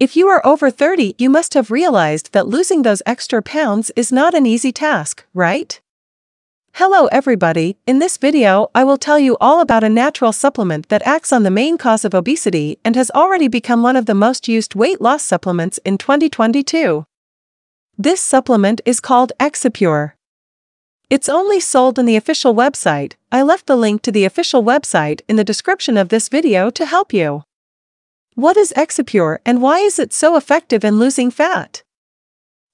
If you are over 30, you must have realized that losing those extra pounds is not an easy task, right? Hello everybody, in this video I will tell you all about a natural supplement that acts on the main cause of obesity and has already become one of the most used weight loss supplements in 2022. This supplement is called Exipure. It's only sold on the official website. I left the link to the official website in the description of this video to help you. What is Exipure and why is it so effective in losing fat?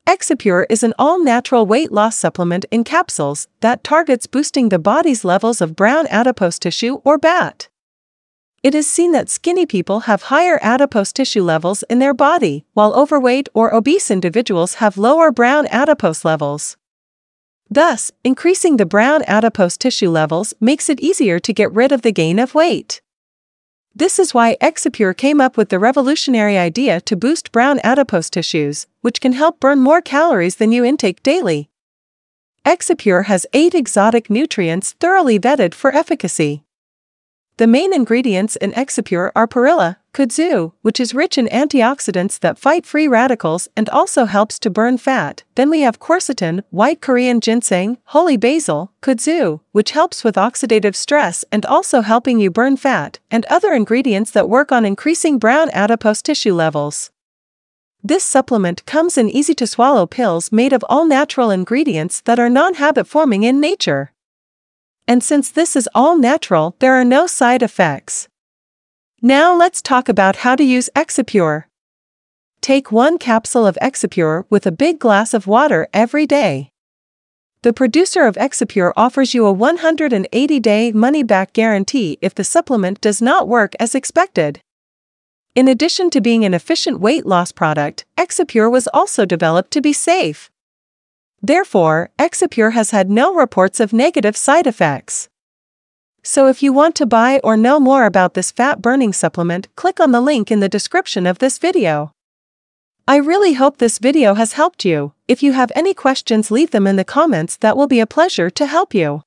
Exipure is an all-natural weight loss supplement in capsules that targets boosting the body's levels of brown adipose tissue or BAT. It is seen that skinny people have higher adipose tissue levels in their body, while overweight or obese individuals have lower brown adipose levels. Thus, increasing the brown adipose tissue levels makes it easier to get rid of the gain of weight. This is why Exipure came up with the revolutionary idea to boost brown adipose tissues, which can help burn more calories than you intake daily. Exipure has 8 exotic nutrients thoroughly vetted for efficacy. The main ingredients in Exipure are perilla, kudzu, which is rich in antioxidants that fight free radicals and also helps to burn fat. Then we have quercetin, white Korean ginseng, holy basil, kudzu, which helps with oxidative stress and also helping you burn fat, and other ingredients that work on increasing brown adipose tissue levels. This supplement comes in easy-to-swallow pills made of all-natural ingredients that are non-habit-forming in nature. And since this is all natural, there are no side effects. Now let's talk about how to use Exipure. Take 1 capsule of Exipure with a big glass of water every day. The producer of Exipure offers you a 180-day money-back guarantee if the supplement does not work as expected. In addition to being an efficient weight loss product, Exipure was also developed to be safe. Therefore, Exipure has had no reports of negative side effects. So if you want to buy or know more about this fat-burning supplement, click on the link in the description of this video. I really hope this video has helped you. If you have any questions, leave them in the comments. That will be a pleasure to help you.